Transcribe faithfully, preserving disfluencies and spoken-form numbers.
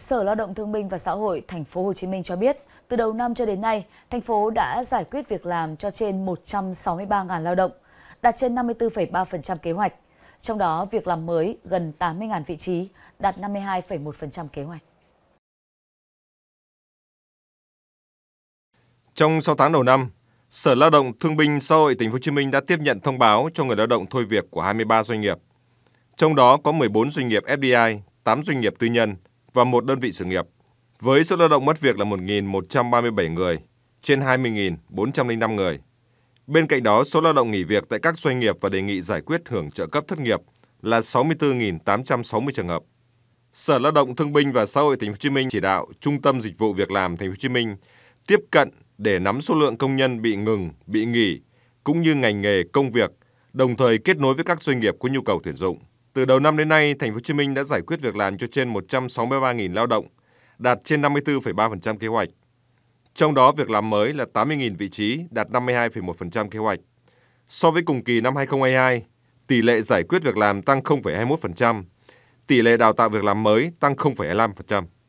Sở Lao động Thương binh và Xã hội Thành phố Hồ Chí Minh cho biết, từ đầu năm cho đến nay, thành phố đã giải quyết việc làm cho trên một trăm sáu mươi ba nghìn lao động, đạt trên năm mươi tư phẩy ba phần trăm kế hoạch. Trong đó, việc làm mới gần tám mươi nghìn vị trí, đạt năm mươi hai phẩy một phần trăm kế hoạch. Trong sáu tháng đầu năm, Sở Lao động Thương binh Xã hội Thành phố Hồ Chí Minh đã tiếp nhận thông báo cho người lao động thôi việc của hai mươi ba doanh nghiệp. Trong đó có mười bốn doanh nghiệp ép đê i, tám doanh nghiệp tư nhân và một đơn vị sự nghiệp. Với số lao động mất việc là một nghìn một trăm ba mươi bảy người, trên hai mươi nghìn bốn trăm linh năm người. Bên cạnh đó, số lao động nghỉ việc tại các doanh nghiệp và đề nghị giải quyết hưởng trợ cấp thất nghiệp là sáu mươi tư nghìn tám trăm sáu mươi trường hợp. Sở Lao động Thương binh và Xã hội Thành phố Hồ Chí Minh chỉ đạo Trung tâm Dịch vụ Việc làm Thành phố Hồ Chí Minh tiếp cận để nắm số lượng công nhân bị ngừng, bị nghỉ cũng như ngành nghề công việc, đồng thời kết nối với các doanh nghiệp có nhu cầu tuyển dụng. Từ đầu năm đến nay, Thành phố Hồ Chí Minh đã giải quyết việc làm cho trên một trăm sáu mươi ba nghìn lao động, đạt trên năm mươi tư phẩy ba phần trăm kế hoạch. Trong đó, việc làm mới là tám mươi nghìn vị trí, đạt năm mươi hai phẩy một phần trăm kế hoạch. So với cùng kỳ năm hai nghìn không trăm hai mươi hai, tỷ lệ giải quyết việc làm tăng không phẩy hai mươi mốt phần trăm, tỷ lệ đào tạo việc làm mới tăng không phẩy hai mươi lăm phần trăm.